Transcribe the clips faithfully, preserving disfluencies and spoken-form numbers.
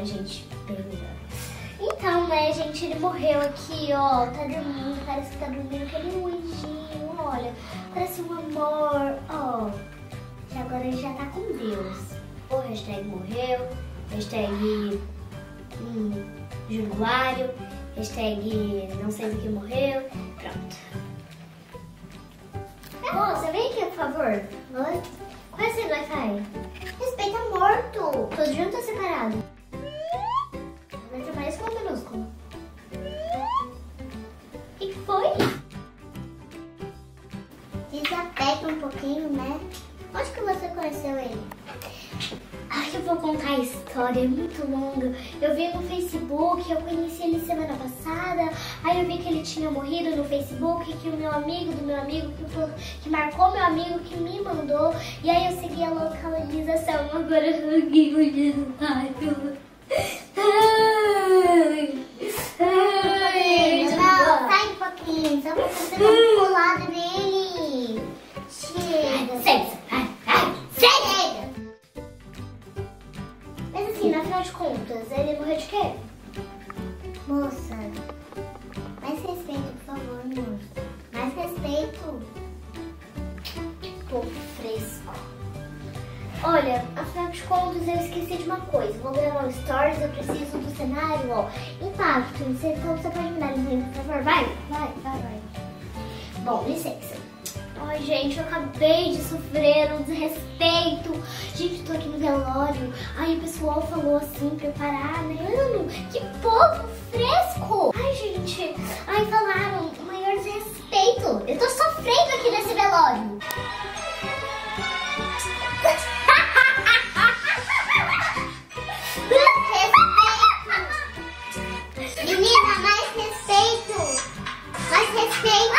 a gente pergunta. Então, né, gente, ele morreu aqui, ó, tá dormindo, parece que tá dormindo aquele anjinho, olha, parece um amor, ó, e agora ele já tá com Deus. O hashtag morreu, hashtag hum, Januário, hashtag não sei do que morreu, pronto. Moça, vem aqui, por favor. Oi? Qual é esse Wi-Fi? Respeita morto. Tô junto ou separado? Letra maiúscula ou minúscula? O que foi? Desapega um pouquinho, né? Onde que você conheceu ele? Ai, eu vou contar a história, é muito longa. Eu vi no Facebook, eu conheci ele semana passada. Aí eu vi que ele tinha morrido no Facebook, que o meu amigo do meu amigo, que, que marcou meu amigo, que me mandou. E aí eu segui a localização. Agora eu fiquei com desmaio. Ai, ai, não, não, sai um pouquinho, só pra você não pular dele. Chega. Senta. Afinal de contas, ele morreu de quê? Moça, mais respeito, por favor, moça. Mais respeito. Pô, fresco. Olha, afinal de contas, eu esqueci de uma coisa. Vou gravar um stories, eu preciso do cenário, ó. Impacto, então você pode me dar licença, por favor. Vai, vai, vai, vai. Bom, licença. Ai, gente, eu acabei de sofrer um desrespeito. Gente, eu tô aqui no velório. Aí o pessoal falou assim, preparar, né? Mano, que povo fresco! Ai, gente, aí falaram o maior desrespeito. Eu tô sofrendo aqui nesse velório. Respeito! Menina, mais respeito! Mais respeito!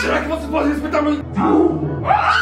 Será que você pode respeitar meu...